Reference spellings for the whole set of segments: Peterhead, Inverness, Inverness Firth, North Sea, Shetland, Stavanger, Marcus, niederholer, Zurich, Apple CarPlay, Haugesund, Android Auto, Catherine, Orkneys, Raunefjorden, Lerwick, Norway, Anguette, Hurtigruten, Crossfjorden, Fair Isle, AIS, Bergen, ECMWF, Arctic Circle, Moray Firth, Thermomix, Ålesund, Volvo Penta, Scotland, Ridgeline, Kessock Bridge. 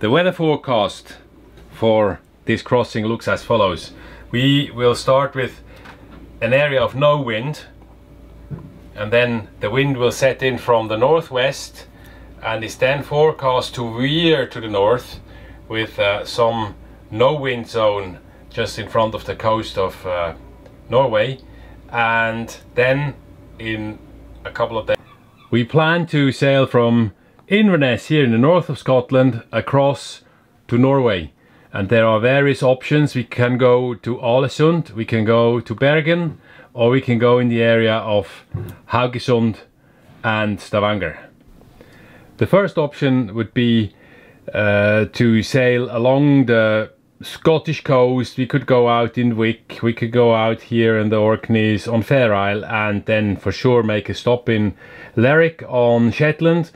The weather forecast for this crossing looks as follows. We will start with an area of no wind, and then the wind will set in from the northwest and is then forecast to veer to the north with some no wind zone just in front of the coast of Norway. And then in a couple of days we plan to sail from Inverness here in the north of Scotland across to Norway, and there are various options. We can go to Ålesund, we can go to Bergen, or we can go in the area of Haugesund and Stavanger. The first option would be to sail along the Scottish coast. We could go out in Wick, we could go out here in the Orkneys on Fair Isle, and then for sure make a stop in Lerwick on Shetland.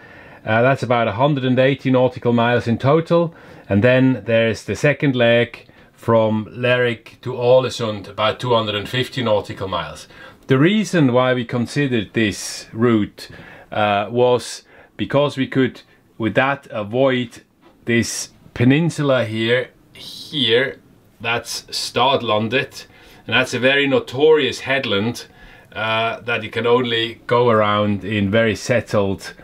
That's about 180 nautical miles in total. And then there's the second leg from Lerwick to Ålesund, about 250 nautical miles. The reason why we considered this route was because we could with that avoid this peninsula here, that's Stadlandet, and that's a very notorious headland that you can only go around in very settled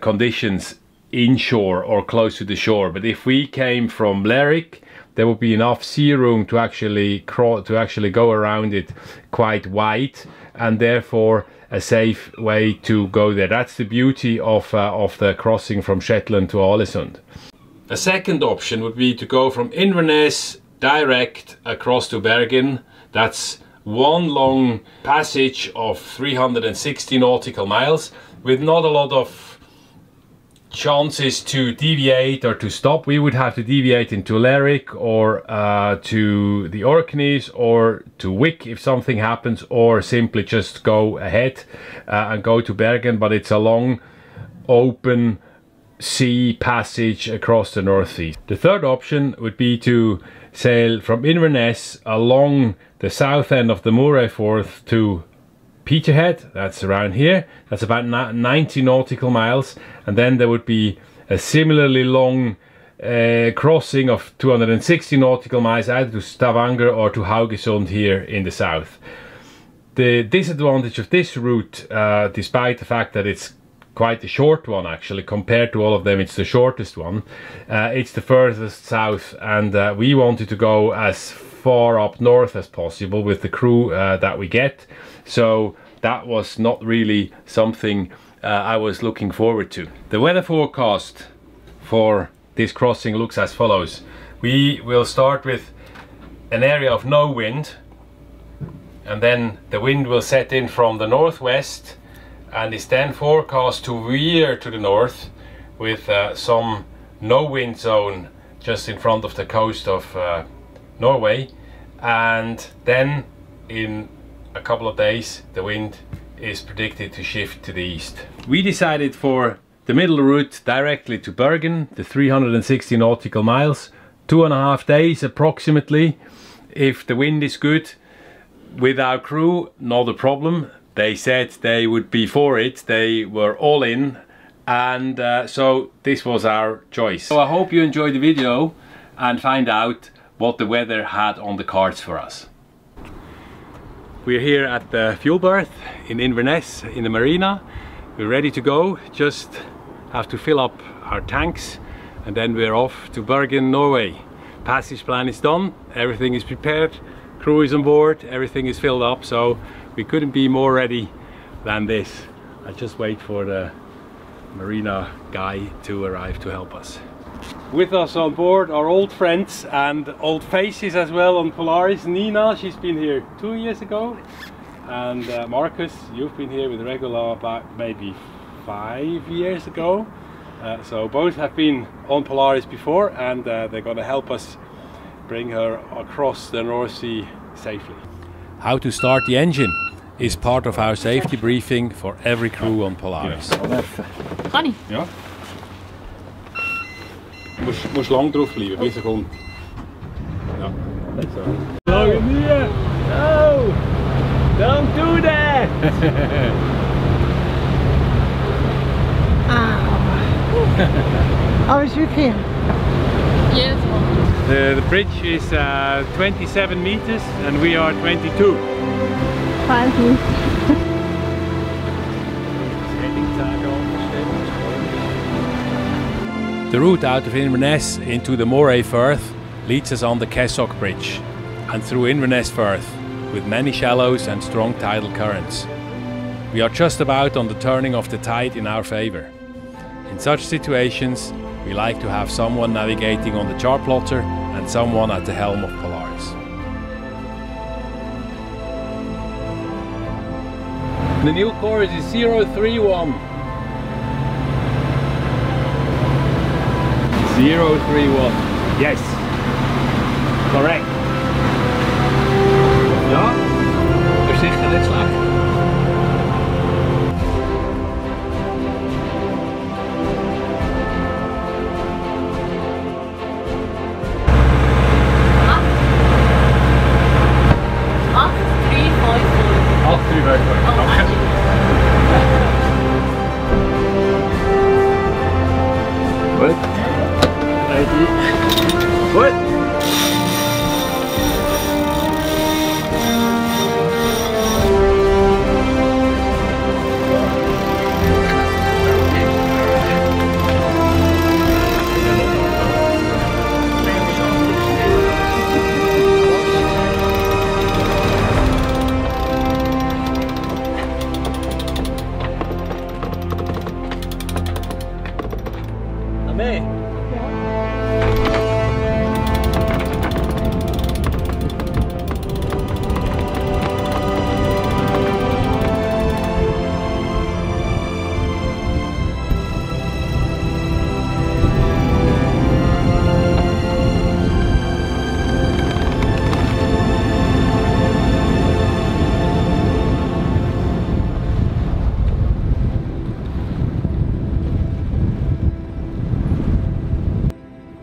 conditions inshore or close to the shore. But if we came from Lerwick, there would be enough sea room to actually go around it quite wide, and therefore a safe way to go there. That's the beauty of the crossing from Shetland to Ålesund. A second option would be to go from Inverness direct across to Bergen. That's one long passage of 360 nautical miles with not a lot of chances to deviate or to stop. We would have to deviate into Lerwick or to the Orkneys or to Wick if something happens, or simply just go ahead and go to Bergen. But it's a long open sea passage across the North Sea. The third option would be to sail from Inverness along the south end of the Moray Firth to Peterhead, that's around here, that's about 90 nautical miles, and then there would be a similarly long crossing of 260 nautical miles either to Stavanger or to Haugesund here in the south. The disadvantage of this route, despite the fact that it's quite a short one actually, compared to all of them it's the shortest one, it's the furthest south, and we wanted to go as far up north as possible with the crew that we get, so that was not really something I was looking forward to. The weather forecast for this crossing looks as follows. We will start with an area of no wind, and then the wind will set in from the northwest and is then forecast to veer to the north with some no wind zone just in front of the coast of Norway. And then in a couple of days the wind is predicted to shift to the east. We decided for the middle route directly to Bergen, the 360 nautical miles, 2.5 days approximately. If the wind is good with our crew, not a problem. They said they would be for it, they were all in, and so this was our choice. So I hope you enjoyed the video and find out what the weather had on the cards for us. We're here at the fuel berth in Inverness in the marina. We're ready to go, just have to fill up our tanks, and then we're off to Bergen, Norway. Passage plan is done, everything is prepared, crew is on board, everything is filled up, so we couldn't be more ready than this. I just wait for the marina guy to arrive to help us. With us on board are old friends and old faces as well on Polaris. Nina, she's been here 2 years ago, and Marcus, you've been here with Regula about maybe 5 years ago. So both have been on Polaris before, and they're going to help us bring her across the North Sea safely. How to start the engine is part of our safety briefing for every crew on Polaris. Honey. Ja. Muss lang drauf bleiben, bis kommt. Ja. So. No. Don't do that. Ow. How is it here? Yes. The bridge is 27 meters and we are 22. 5 meters. The route out of Inverness into the Moray Firth leads us on the Kessock Bridge and through Inverness Firth with many shallows and strong tidal currents. We are just about on the turning of the tide in our favour. In such situations we like to have someone navigating on the chart plotter and someone at the helm of Polaris. The new course is 031. 031. Yes. Correct. Ja, voorzichtig dit slag.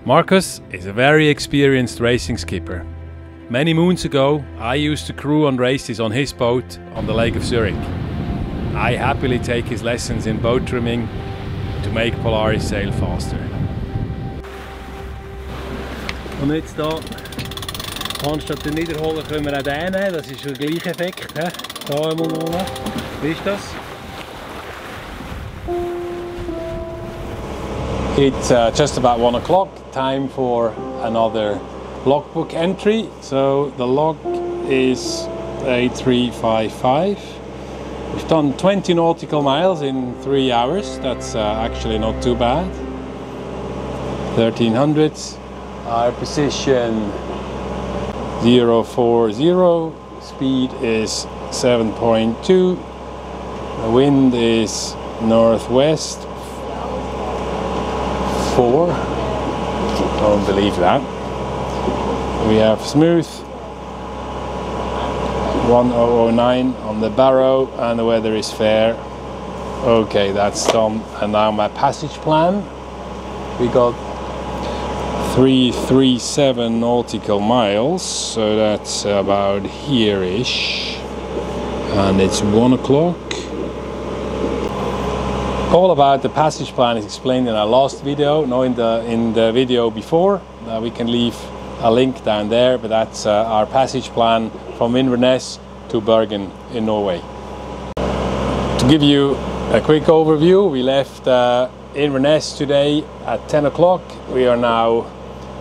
Marcus is a very experienced racing skipper. Many moons ago, I used to crew on races on his boat on the Lake of Zurich. I happily take his lessons in boat trimming to make Polaris sail faster. Und jetzt da, anstatt den Niederholer können wir auch den nehmen. Das ist der gleiche Effekt, he? Da einmal runter. Wie ist das? It's just about 1 o'clock, time for another logbook entry. So the log is 8355. We've done 20 nautical miles in 3 hours. That's actually not too bad. 1300s. Our position 040. Speed is 7.2. The wind is northwest. I don't believe that. We have smooth 1009 on the barrow and the weather is fair. Okay, that's done. And now my passage plan. We got 337 nautical miles, so that's about here-ish. And it's 1 o'clock. All about the passage plan is explained in our last video, no, in the video before. We can leave a link down there, but that's our passage plan from Inverness to Bergen in Norway. To give you a quick overview, we left Inverness today at 10 o'clock. We are now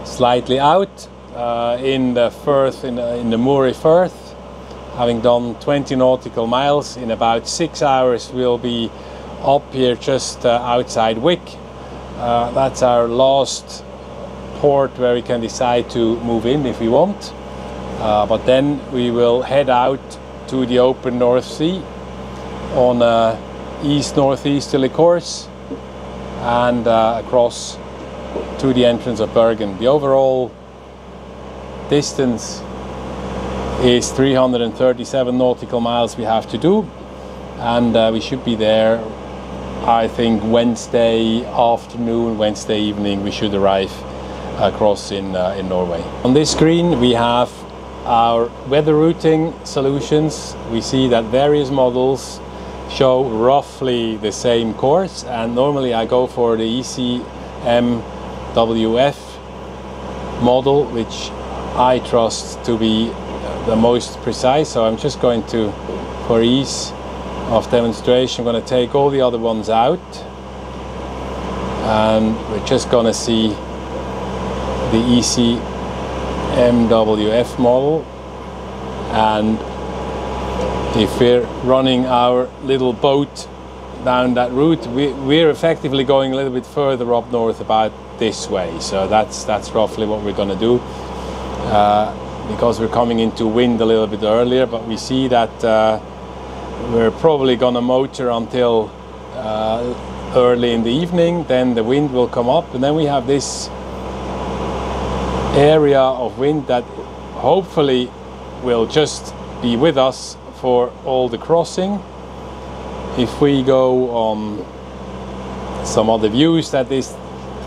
slightly out in the Firth, in the Moray Firth, having done 20 nautical miles. In about 6 hours we'll be up here just outside Wick. That's our last port where we can decide to move in if we want, but then we will head out to the open North Sea on east-northeasterly course and across to the entrance of Bergen. The overall distance is 337 nautical miles we have to do, and we should be there, I think, Wednesday afternoon, Wednesday evening we should arrive across in Norway. On this screen we have our weather routing solutions. We see that various models show roughly the same course, and normally I go for the EC ECMWF model, which I trust to be the most precise. So I'm just going to, for ease of demonstration, I'm going to take all the other ones out, and we're just going to see the ECMWF model. And if we're running our little boat down that route, we're effectively going a little bit further up north about this way. So that's roughly what we're going to do, because we're coming into wind a little bit earlier. But we see that we're probably going to motor until early in the evening, then the wind will come up, and then we have this area of wind that hopefully will just be with us for all the crossing. If we go on some other views that this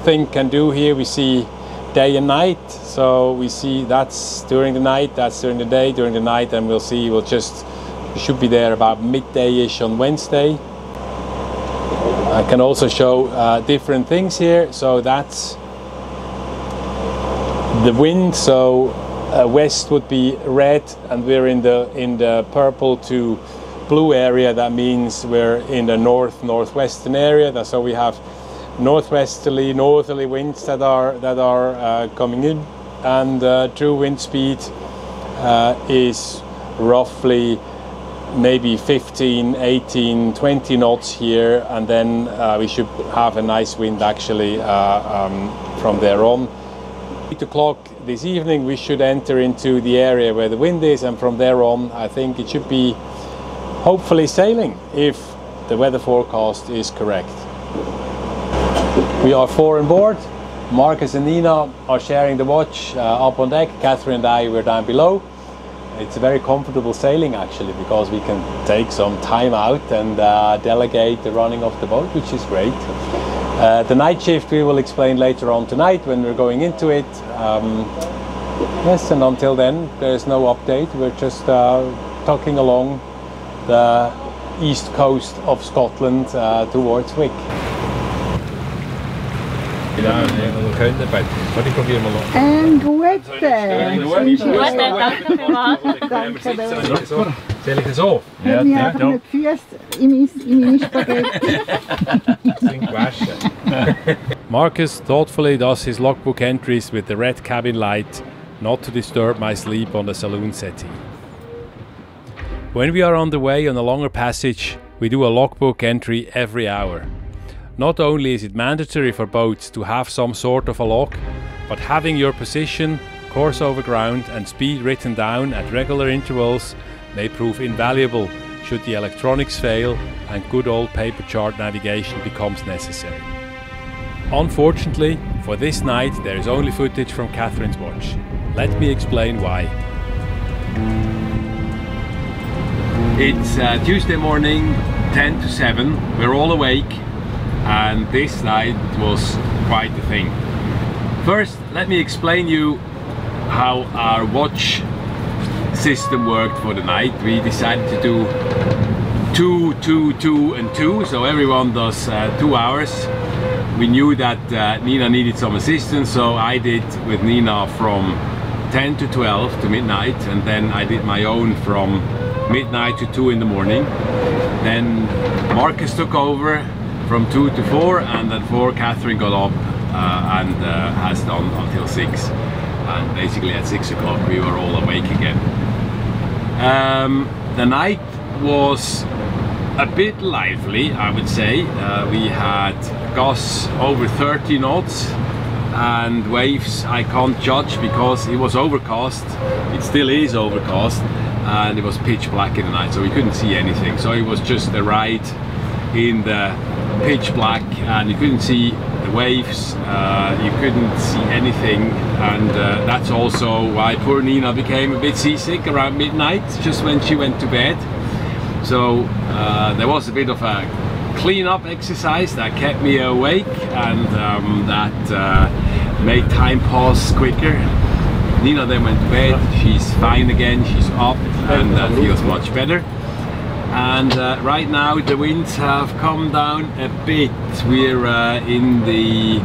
thing can do here, we see day and night. So we see that's during the night, that's during the day, during the night, and we'll see, we'll just, we should be there about midday-ish on Wednesday. I can also show different things here. So that's the wind. So west would be red, and we're in the purple to blue area. That means we're in the northwestern area. So we have northwesterly, northerly winds that are coming in, and true wind speed is roughly maybe 15, 18, 20 knots here, and then we should have a nice wind actually from there on. 8 o'clock this evening we should enter into the area where the wind is, and from there on I think it should be hopefully sailing if the weather forecast is correct. We are four on board. Marcus and Nina are sharing the watch up on deck. Catherine and I were down below. It's a very comfortable sailing actually, because we can take some time out and delegate the running of the boat, which is great. The night shift we will explain later on tonight when we're going into it. Yes, and until then there's no update. We're just tucking along the east coast of Scotland towards Wick. Marcus thoughtfully does his logbook entries with the red cabin light, not to disturb my sleep on the saloon settee. When we are underway on a longer passage, we do a logbook entry every hour. Not only is it mandatory for boats to have some sort of a log, but having your position, course over ground and speed written down at regular intervals may prove invaluable should the electronics fail and good old paper chart navigation becomes necessary. Unfortunately, for this night there is only footage from Catherine's watch. Let me explain why. It's Tuesday morning, 10 to 7, we're all awake. And this night was quite the thing. First, let me explain you how our watch system worked for the night. We decided to do 2, 2, 2 and 2, so everyone does 2 hours. We knew that Nina needed some assistance, so I did with Nina from 10 to 12 to midnight, and then I did my own from midnight to 2 in the morning. Then Marcus took over from 2 to 4, and at 4 Catherine got up and has done until 6, and basically at 6 o'clock we were all awake again. The night was a bit lively, I would say. We had gusts over 30 knots and waves I can't judge because it was overcast, it still is overcast, and it was pitch black in the night, so we couldn't see anything. So it was just the ride in the pitch black, and you couldn't see the waves, you couldn't see anything, and that's also why poor Nina became a bit seasick around midnight, just when she went to bed. So there was a bit of a clean-up exercise that kept me awake, and that made time pass quicker. Nina then went to bed, she's fine again, she's up, and that feels much better. And right now the winds have come down a bit. We're in the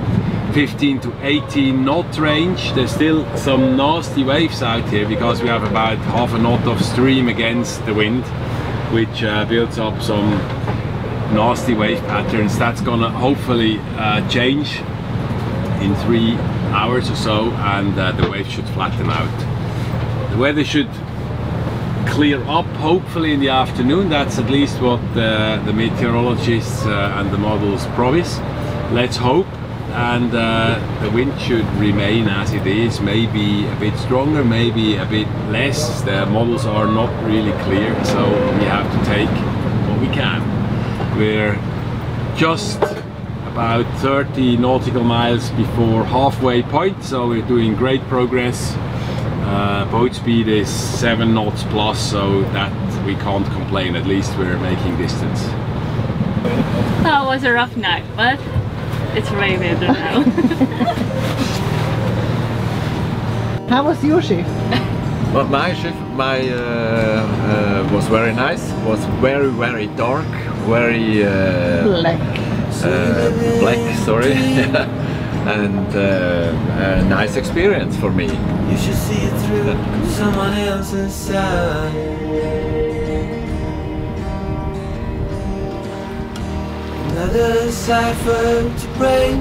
15 to 18 knot range. There's still some nasty waves out here because we have about half a knot of stream against the wind, which builds up some nasty wave patterns. That's gonna hopefully change in 3 hours or so, and the waves should flatten out. The weather should clear up hopefully in the afternoon. That's at least what the meteorologists and the models promise. Let's hope. And the wind should remain as it is, maybe a bit stronger, maybe a bit less. The models are not really clear, so we have to take what we can. We're just about 30 nautical miles before halfway point, so we're doing great progress. Boat speed is 7 knots plus, so that we can't complain. At least we're making distance. That was a rough night, but it's raining now. How was your shift? Well, my shift was very nice. Was very dark, very black. Black, sorry. And a nice experience for me. You should see it through someone else's side. Another cipher to break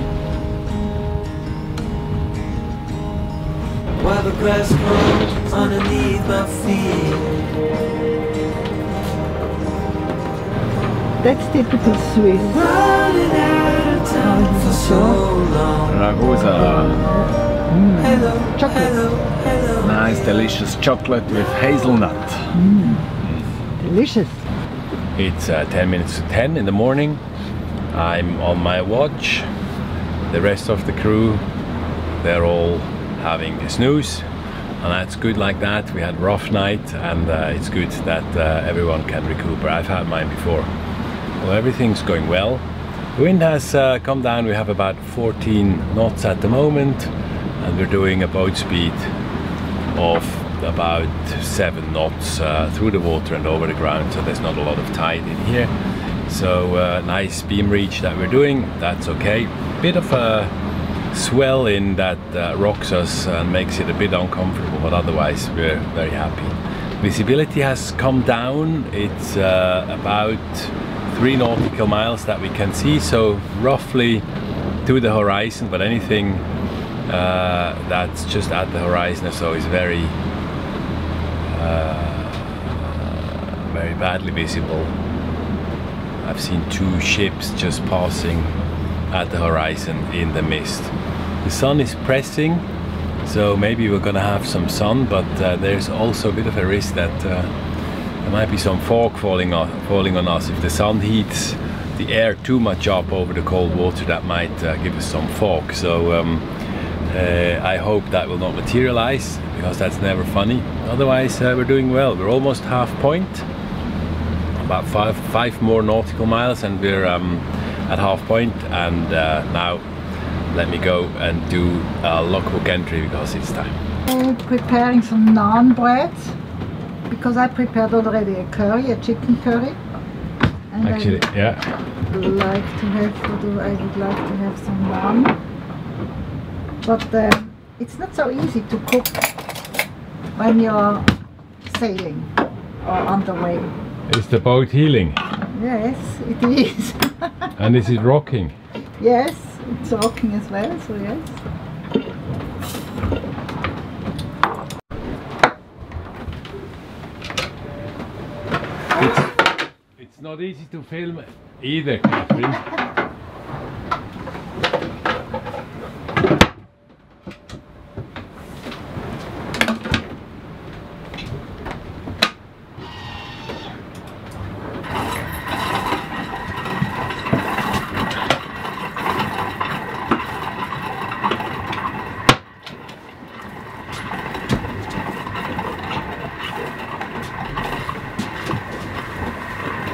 while the grass grows underneath my feet. That's typical Swiss. Running out of time for so long. Ragusa. Hello, chocolate. Hello. Nice, delicious chocolate with hazelnut. Delicious. It's 10 minutes to 10 in the morning. I'm on my watch. The rest of the crew, they're all having a snooze, and that's good like that. We had a rough night, and it's good that everyone can recuperate. I've had mine before. Well, everything's going well. The wind has come down. We have about 14 knots at the moment, and we're doing a boat speed of about 7 knots through the water and over the ground, so there's not a lot of tide in here. So nice beam reach that we're doing. That's okay. Bit of a swell in that rocks us and makes it a bit uncomfortable, but otherwise we're very happy. Visibility has come down. It's about 3 nautical miles that we can see, so roughly to the horizon, but anything that's just at the horizon, so it's very badly visible. I've seen 2 ships just passing at the horizon in the mist. The sun is pressing, so maybe we're gonna have some sun, but there's also a bit of a risk that there might be some fog falling on us. If the sun heats the air too much up over the cold water, that might give us some fog. So I hope that will not materialize, because that's never funny. Otherwise we're doing well. We're almost half point. About five more nautical miles and we're at half point, and now let me go and do a logbook entry because it's time. I'm preparing some naan breads because I prepared already a curry, a chicken curry. And actually, I would like to have some naan, but it's not so easy to cook when you're sailing or underway. Is the boat healing? Yes, it is. And is it rocking? Yes, it's rocking as well, so yes. It's not easy to film either, Catherine.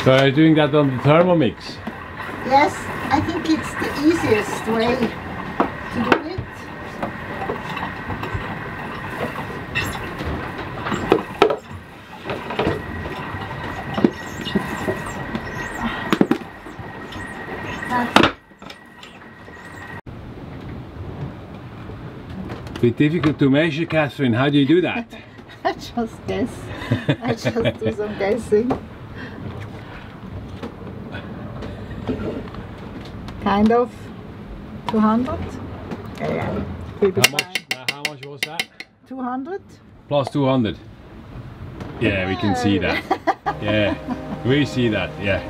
So are you doing that on the Thermomix? Yes, I think it's the easiest way to do it. Bit difficult to measure, Catherine. How do you do that? I just guess. I just do some guessing. Kind of 200. Yeah. How much was that? 200. Plus 200. Yeah, we can see that. Yeah, we see that. Yeah.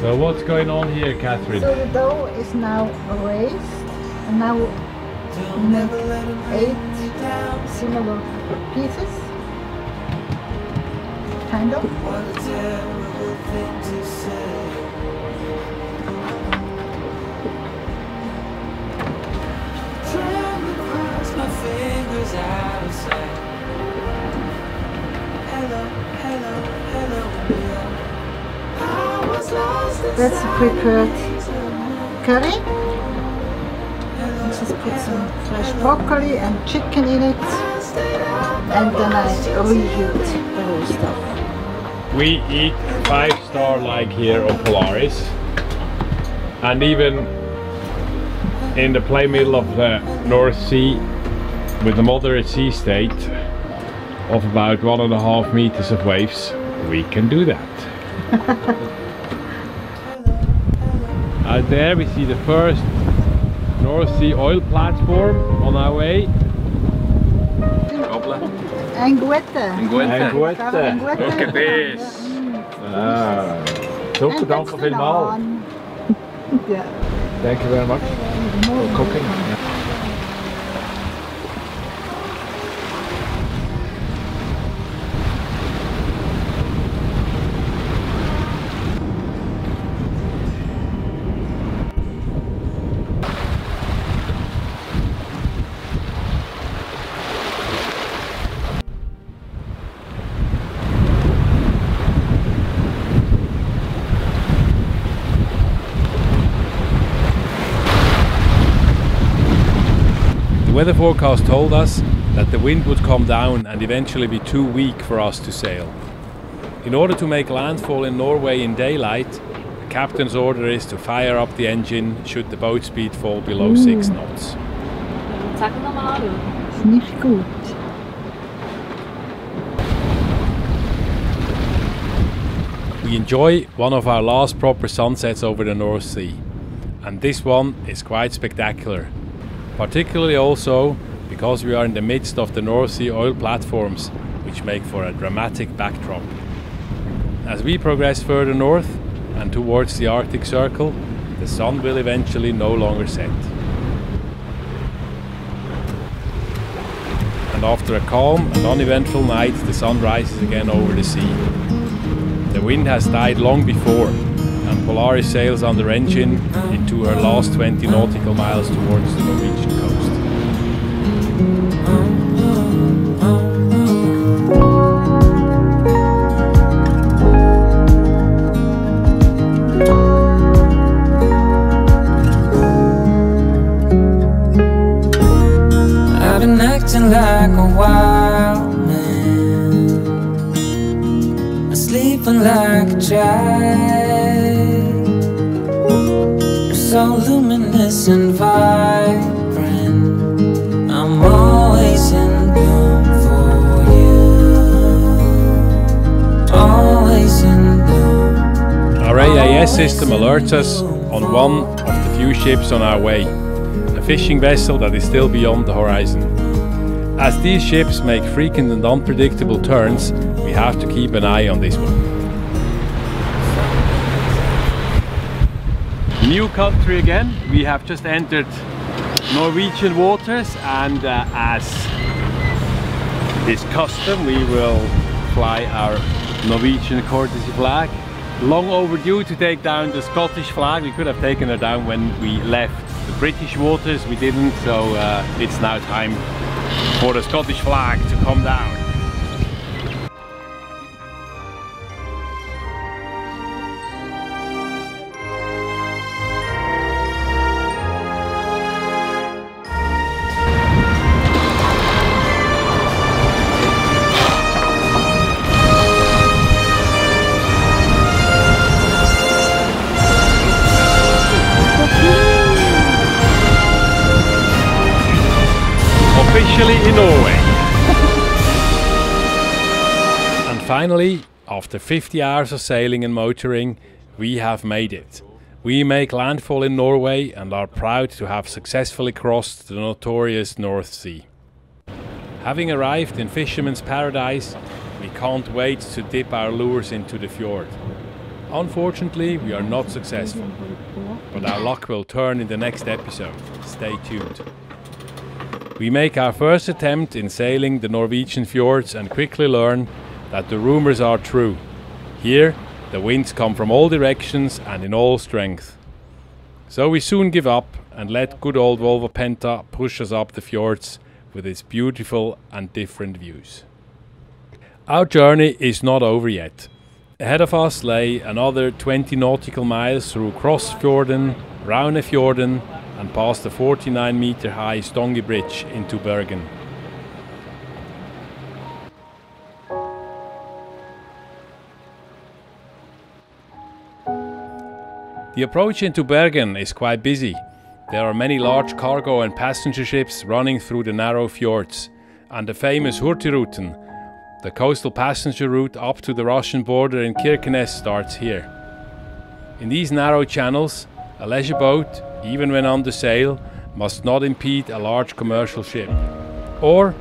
So what's going on here, Catherine? So the dough is now raised, and now we make 8 similar pieces, kind of. Hello, hello, hello. That's a prepared curry. Just put some fresh broccoli and chicken in it, and then I reheat the whole stuff. We eat 5-star like here on Polaris, and even in the plain middle of the North Sea, with a moderate sea state of about 1.5 meters of waves, we can do that. Out there we see the first North Sea oil platform on our way. Anguette. Look at this. So bedankt for helemaal. Yeah. Thank you very much for cooking. The weather forecast told us that the wind would come down and eventually be too weak for us to sail. In order to make landfall in Norway in daylight, the captain's order is to fire up the engine should the boat speed fall below 6 knots. It's not good. We enjoy one of our last proper sunsets over the North Sea, and this one is quite spectacular. Particularly also because we are in the midst of the North Sea oil platforms, which make for a dramatic backdrop. As we progress further north and towards the Arctic Circle, the sun will eventually no longer set. And after a calm and uneventful night, the sun rises again over the sea. The wind has died long before, and Polaris sails under engine into her last 20 nautical miles towards the Norwegian coast. I've been acting like a wild man, sleeping like a child. So luminous and vibrant, I'm always in bloom for you. Always in bloom. Our AIS system alerts us on one of the few ships on our way, a fishing vessel that is still beyond the horizon. As these ships make frequent and unpredictable turns, we have to keep an eye on this one. New country again. We have just entered Norwegian waters, and as is custom, we will fly our Norwegian courtesy flag. Long overdue to take down the Scottish flag. We could have taken her down when we left the British waters. We didn't, so it's now time for the Scottish flag to come down. especially in Norway. And finally, after 50 hours of sailing and motoring, we have made it. We make landfall in Norway and are proud to have successfully crossed the notorious North Sea. Having arrived in Fisherman's Paradise, we can't wait to dip our lures into the fjord. Unfortunately, we are not successful, but our luck will turn in the next episode. Stay tuned. We make our first attempt in sailing the Norwegian fjords and quickly learn that the rumors are true. Here, the winds come from all directions and in all strength. So we soon give up and let good old Volvo Penta push us up the fjords with its beautiful and different views. Our journey is not over yet. Ahead of us lay another 20 nautical miles through Crossfjorden, Raunefjorden and past the 49-meter high Stonge Bridge into Bergen. The approach into Bergen is quite busy. There are many large cargo and passenger ships running through the narrow fjords, and the famous Hurtigruten, the coastal passenger route up to the Russian border in Kirkenes, starts here. In these narrow channels, a leisure boat, even when under sail, must not impede a large commercial ship. Or,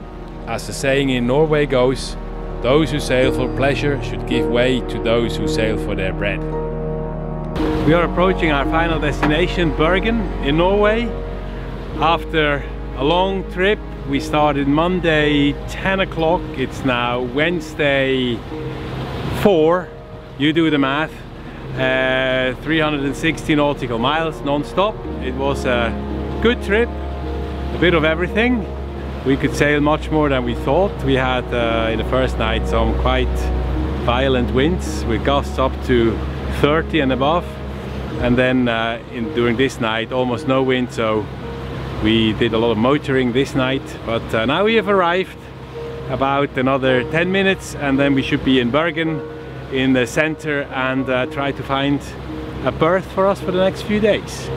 as the saying in Norway goes, those who sail for pleasure should give way to those who sail for their bread. We are approaching our final destination, Bergen, in Norway. After a long trip, we started Monday 10 o'clock, it's now Wednesday 4, you do the math, 360 nautical miles non-stop. It was a good trip, a bit of everything. We could sail much more than we thought. We had in the first night some quite violent winds with gusts up to 30 and above. And then during this night almost no wind, so we did a lot of motoring this night. But now we have arrived, about another 10 minutes and then we should be in Bergen in the center and try to find a berth for us for the next few days.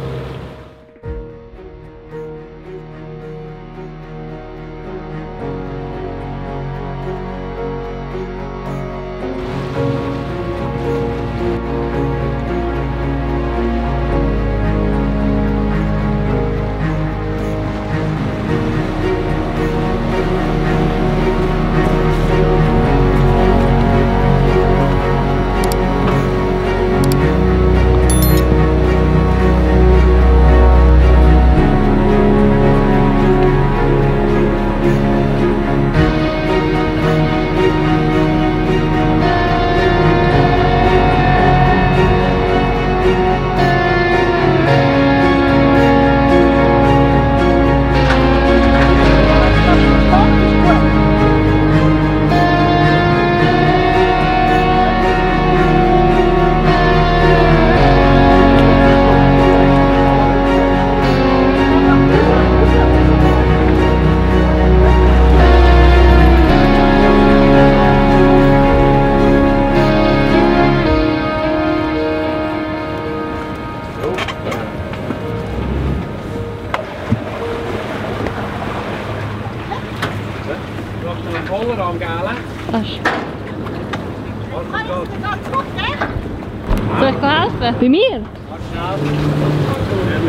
Bei mir?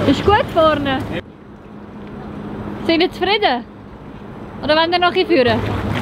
Ist gut vorne? Sind ihr zufrieden? Oder wollen ihr noch hinführen?